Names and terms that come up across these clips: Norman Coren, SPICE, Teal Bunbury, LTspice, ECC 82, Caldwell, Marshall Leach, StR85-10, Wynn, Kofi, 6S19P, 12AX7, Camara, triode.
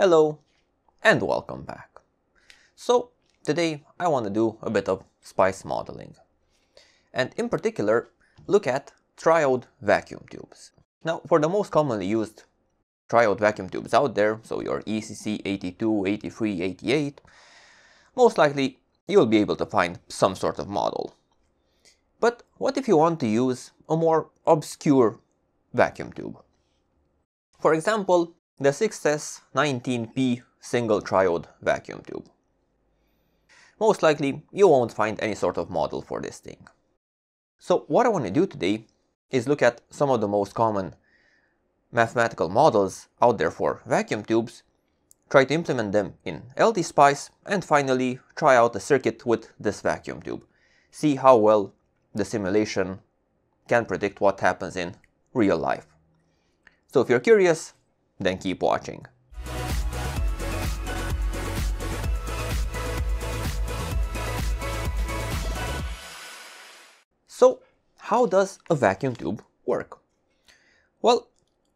Hello and welcome back. So today I want to do a bit of spice modeling and in particular look at triode vacuum tubes. Now for the most commonly used triode vacuum tubes out there, so your ECC 82, 83, 88, most likely you'll be able to find some sort of model. But what if you want to use a more obscure vacuum tube? For example, the 6S19P single triode vacuum tube. Most likely you won't find any sort of model for this thing. So what I want to do today is look at some of the most common mathematical models out there for vacuum tubes, try to implement them in LTspice, and finally try out a circuit with this vacuum tube. See how well the simulation can predict what happens in real life. So if you're curious, then keep watching. So how does a vacuum tube work? Well,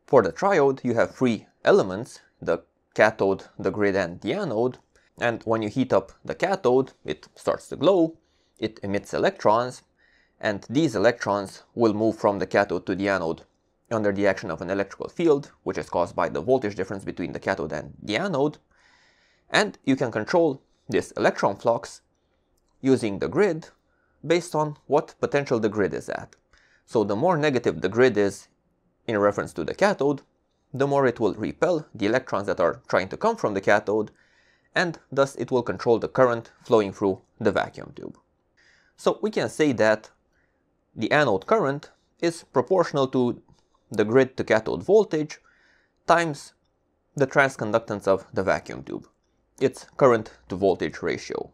for the triode you have three elements, the cathode, the grid and the anode, and when you heat up the cathode it starts to glow, it emits electrons, and these electrons will move from the cathode to the anode under the action of an electrical field, which is caused by the voltage difference between the cathode and the anode, and you can control this electron flux using the grid based on what potential the grid is at. So the more negative the grid is in reference to the cathode, the more it will repel the electrons that are trying to come from the cathode, and thus it will control the current flowing through the vacuum tube. So we can say that the anode current is proportional to the grid to cathode voltage times the transconductance of the vacuum tube, its current to voltage ratio.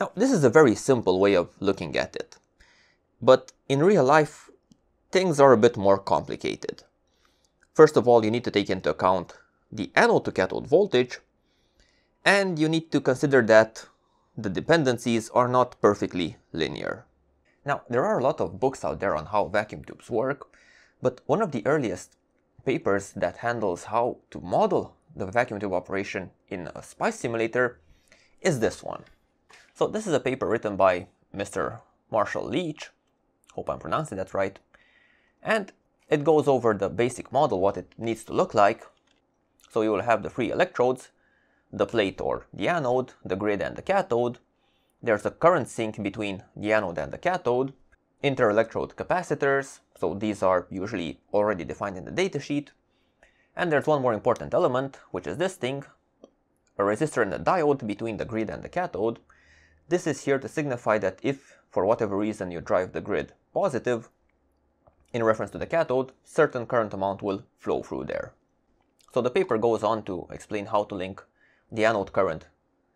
Now this is a very simple way of looking at it, but in real life things are a bit more complicated. First of all, you need to take into account the anode to cathode voltage, and you need to consider that the dependencies are not perfectly linear. Now there are a lot of books out there on how vacuum tubes work, but one of the earliest papers that handles how to model the vacuum tube operation in a SPICE simulator is this one. So this is a paper written by Mr. Marshall Leach, hope I'm pronouncing that right, and it goes over the basic model, what it needs to look like. So you will have the three electrodes, the plate or the anode, the grid and the cathode. There's a current sink between the anode and the cathode, inter-electrode capacitors, so these are usually already defined in the datasheet, and there's one more important element, which is this thing, a resistor and a diode between the grid and the cathode. This is here to signify that if, for whatever reason, you drive the grid positive, in reference to the cathode, certain current amount will flow through there. So the paper goes on to explain how to link the anode current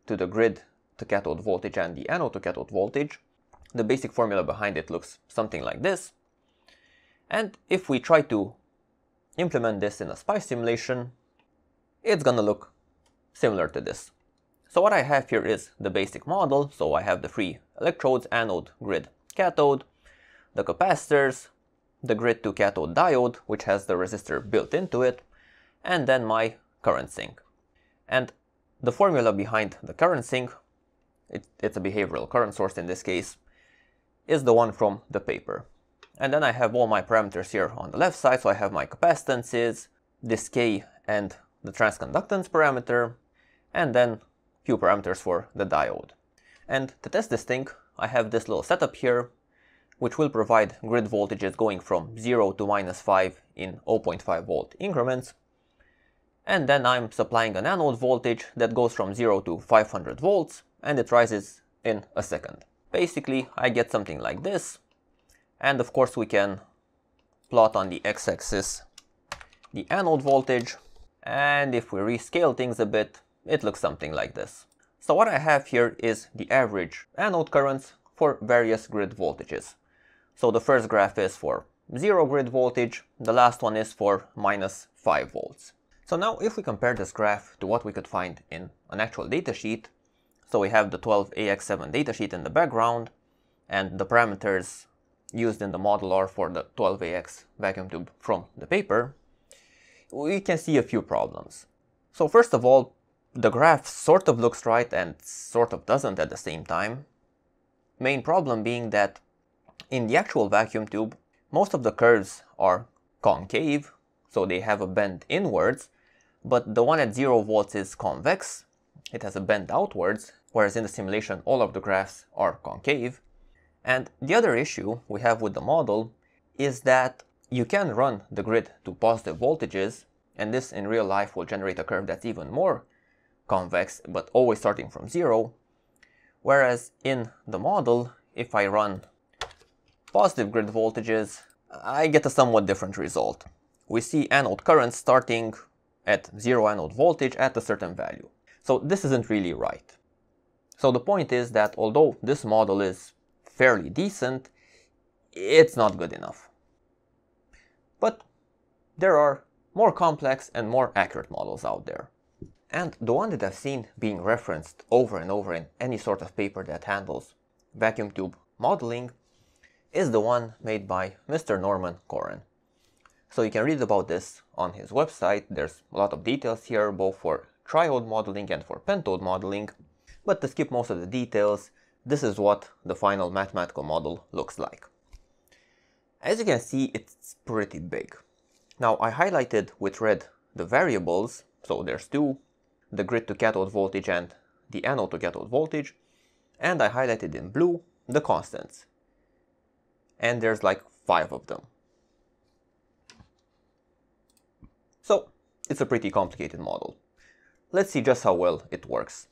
to the grid to cathode voltage and the anode to cathode voltage. The basic formula behind it looks something like this, and if we try to implement this in a SPICE simulation, it's gonna look similar to this. So what I have here is the basic model, so I have the three electrodes, anode, grid, cathode, the capacitors, the grid to cathode diode, which has the resistor built into it, and then my current sink. And the formula behind the current sink, it's a behavioral current source in this case, is the one from the paper. And then I have all my parameters here on the left side, so I have my capacitances, this K and the transconductance parameter, and then few parameters for the diode. And to test this thing, I have this little setup here, which will provide grid voltages going from 0 to minus 5 in 0.5 volt increments, and then I'm supplying an anode voltage that goes from 0 to 500 volts, and it rises in a second. Basically, I get something like this, and of course we can plot on the x-axis the anode voltage, and if we rescale things a bit, it looks something like this. So what I have here is the average anode currents for various grid voltages. So the first graph is for 0 grid voltage, the last one is for minus 5 volts. So now if we compare this graph to what we could find in an actual datasheet, so we have the 12AX7 datasheet in the background, and the parameters used in the model are for the 12AX vacuum tube from the paper, we can see a few problems. So first of all, the graph sort of looks right and sort of doesn't at the same time. Main problem being that in the actual vacuum tube, most of the curves are concave, so they have a bend inwards, but the one at 0 volts is convex, it has a bend outwards, whereas in the simulation all of the graphs are concave. And the other issue we have with the model is that you can run the grid to positive voltages, and this in real life will generate a curve that's even more convex, but always starting from zero. Whereas in the model, if I run positive grid voltages, I get a somewhat different result. We see anode current starting at zero anode voltage at a certain value. So this isn't really right. So the point is that although this model is fairly decent, it's not good enough. But there are more complex and more accurate models out there. And the one that I've seen being referenced over and over in any sort of paper that handles vacuum tube modeling is the one made by Mr. Norman Coren. So you can read about this on his website. There's a lot of details here, both for triode modeling and for pentode modeling. But to skip most of the details, this is what the final mathematical model looks like. As you can see, it's pretty big. Now, I highlighted with red the variables, so there's two, the grid to cathode voltage and the anode to cathode voltage, and I highlighted in blue the constants. And there's like 5 of them. So it's a pretty complicated model. Let's see just how well it works.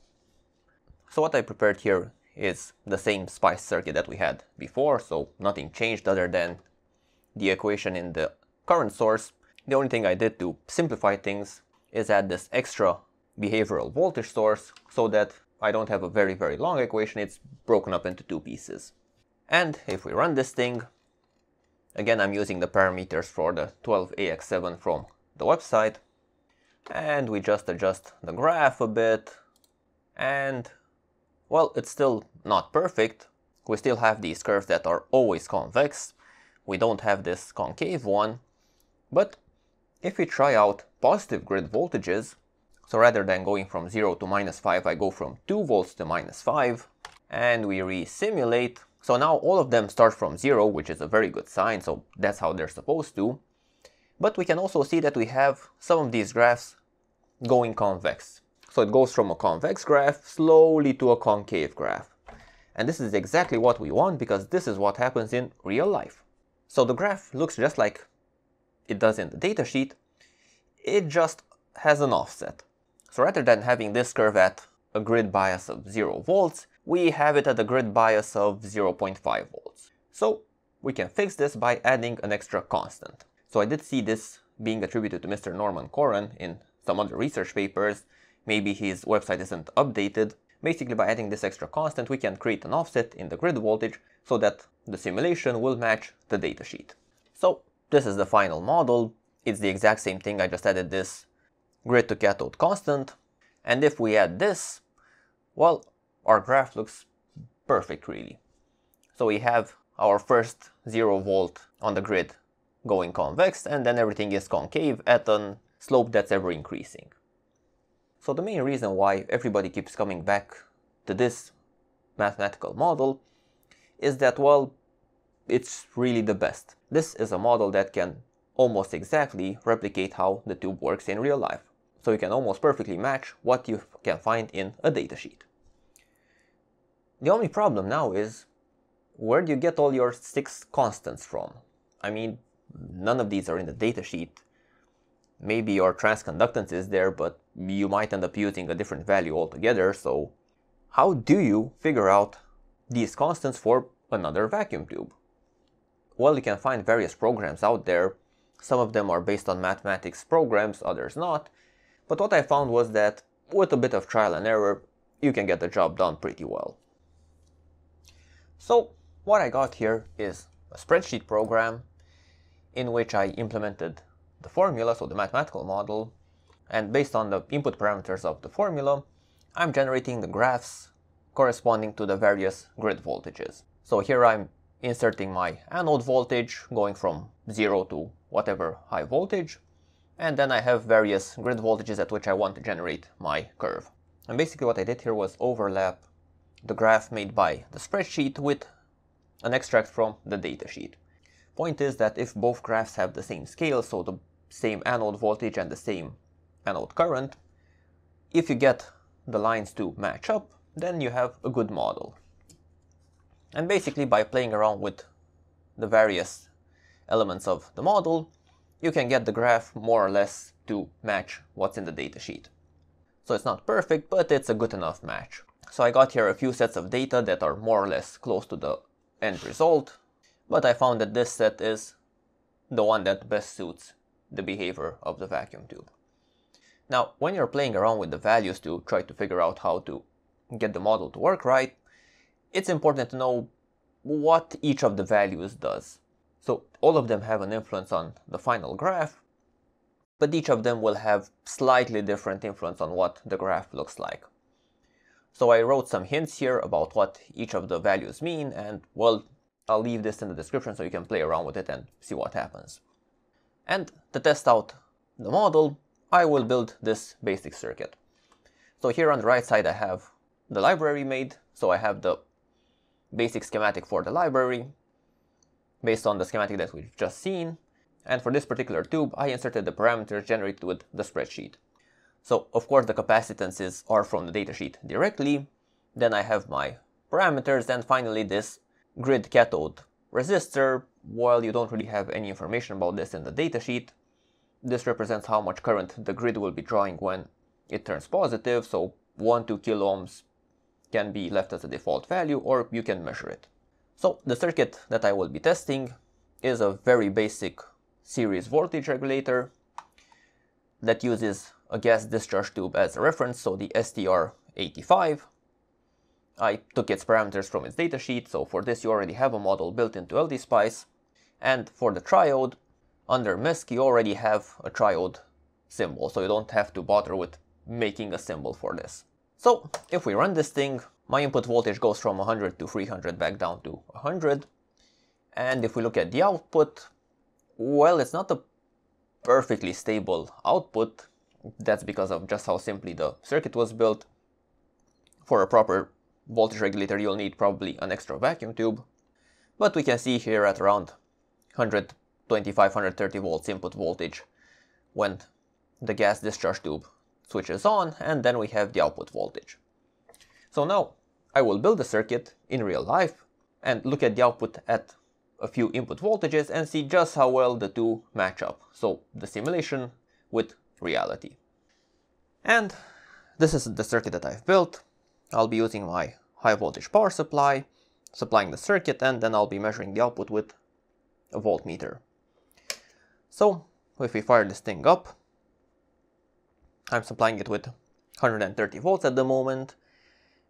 So what I prepared here is the same SPICE circuit that we had before, so nothing changed other than the equation in the current source. The only thing I did to simplify things is add this extra behavioral voltage source so that I don't have a very long equation, it's broken up into two pieces. And if we run this thing, again I'm using the parameters for the 12AX7 from the website, and we just adjust the graph a bit, and well, it's still not perfect. We still have these curves that are always convex, we don't have this concave one, but if we try out positive grid voltages, so rather than going from 0 to minus 5, I go from 2 volts to minus 5, and we re-simulate. So now all of them start from 0, which is a very good sign, so that's how they're supposed to. But we can also see that we have some of these graphs going convex. So it goes from a convex graph slowly to a concave graph. And this is exactly what we want, because this is what happens in real life. So the graph looks just like it does in the datasheet, it just has an offset. So rather than having this curve at a grid bias of 0 volts, we have it at a grid bias of 0.5 volts. So we can fix this by adding an extra constant. So I did see this being attributed to Mr. Norman Coren in some other research papers. Maybe his website isn't updated. Basically, by adding this extra constant, we can create an offset in the grid voltage so that the simulation will match the datasheet. So this is the final model. It's the exact same thing, I just added this grid to cathode constant. And if we add this, well, our graph looks perfect, really. So we have our first 0 volt on the grid going convex, and then everything is concave at a slope that's ever increasing. So the main reason why everybody keeps coming back to this mathematical model is that, well, it's really the best. This is a model that can almost exactly replicate how the tube works in real life. So you can almost perfectly match what you can find in a datasheet. The only problem now is, where do you get all your 6 constants from? I mean, none of these are in the datasheet. Maybe your transconductance is there, but you might end up using a different value altogether, so how do you figure out these constants for another vacuum tube? Well, you can find various programs out there. Some of them are based on mathematics programs, others not. But what I found was that with a bit of trial and error, you can get the job done pretty well. So what I got here is a spreadsheet program in which I implemented the formula, so the mathematical model, and based on the input parameters of the formula, I'm generating the graphs corresponding to the various grid voltages. So here I'm inserting my anode voltage, going from 0 to whatever high voltage, and then I have various grid voltages at which I want to generate my curve. And basically what I did here was overlap the graph made by the spreadsheet with an extract from the datasheet. Point is that if both graphs have the same scale, so the same anode voltage and the same anode current, if you get the lines to match up, then you have a good model. And basically by playing around with the various elements of the model, you can get the graph more or less to match what's in the datasheet. So it's not perfect, but it's a good enough match. So I got here a few sets of data that are more or less close to the end result, but I found that this set is the one that best suits the behavior of the vacuum tube. Now, when you're playing around with the values to try to figure out how to get the model to work right, it's important to know what each of the values does. So all of them have an influence on the final graph, but each of them will have slightly different influence on what the graph looks like. So I wrote some hints here about what each of the values mean, and well, I'll leave this in the description so you can play around with it and see what happens. And to test out the model, I will build this basic circuit. So here on the right side I have the library made, so I have the basic schematic for the library, based on the schematic that we've just seen, and for this particular tube I inserted the parameters generated with the spreadsheet. So of course the capacitances are from the datasheet directly, then I have my parameters, and finally this grid cathode resistor. While you don't really have any information about this in the datasheet, this represents how much current the grid will be drawing when it turns positive, so 1-2 kiloohms can be left as a default value, or you can measure it. So the circuit that I will be testing is a very basic series voltage regulator that uses a gas discharge tube as a reference, so the StR85. I took its parameters from its datasheet, so for this you already have a model built into LTspice, and for the triode, under MISC you already have a triode symbol, so you don't have to bother with making a symbol for this. So if we run this thing, my input voltage goes from 100 to 300 back down to 100, and if we look at the output, well, it's not a perfectly stable output. That's because of just how simply the circuit was built. For a proper voltage regulator you'll need probably an extra vacuum tube, but we can see here at around 125-130 volts input voltage when the gas discharge tube switches on, and then we have the output voltage. So now I will build the circuit in real life and look at the output at a few input voltages and see just how well the two match up. So the simulation with reality. And this is the circuit that I've built. I'll be using my high voltage power supply, supplying the circuit, and then I'll be measuring the output with a voltmeter. So if we fire this thing up, I'm supplying it with 130 volts at the moment,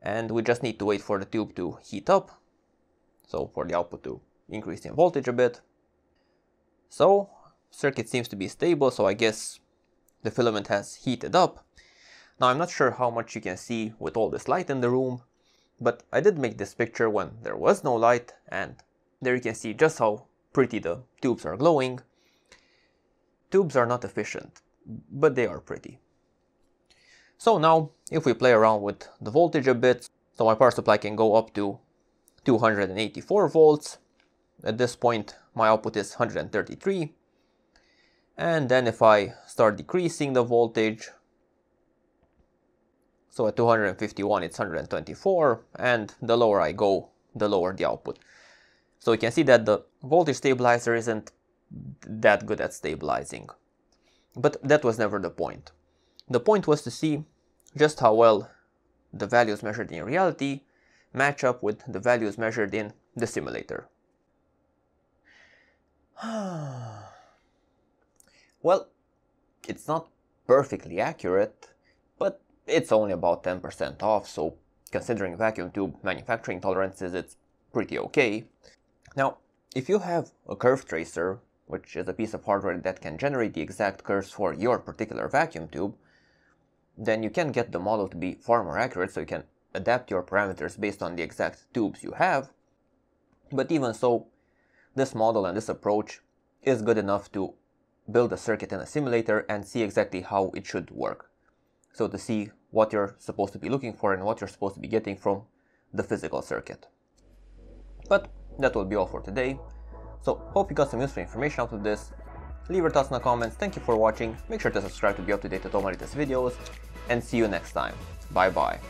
and we just need to wait for the tube to heat up, so for the output to increase in voltage a bit. So circuit seems to be stable, so I guess the filament has heated up. Now I'm not sure how much you can see with all this light in the room, but I did make this picture when there was no light, and there you can see just how pretty the tubes are glowing. Tubes are not efficient, but they are pretty. So now, if we play around with the voltage a bit, so my power supply can go up to 284 volts. At this point, my output is 133. And then if I start decreasing the voltage, so at 251 it's 124, and the lower I go, the lower the output. So you can see that the voltage stabilizer isn't that good at stabilizing. But that was never the point. The point was to see just how well the values measured in reality match up with the values measured in the simulator. Well, it's not perfectly accurate, but it's only about 10% off, so considering vacuum tube manufacturing tolerances, it's pretty okay. Now, if you have a curve tracer, which is a piece of hardware that can generate the exact curves for your particular vacuum tube, then you can get the model to be far more accurate, so you can adapt your parameters based on the exact tubes you have. But even so, this model and this approach is good enough to build a circuit in a simulator and see exactly how it should work. So to see what you're supposed to be looking for and what you're supposed to be getting from the physical circuit. But that will be all for today. So hope you got some useful information out of this. Leave your thoughts in the comments. Thank you for watching. Make sure to subscribe to be up to date with all my latest videos, and see you next time. Bye bye.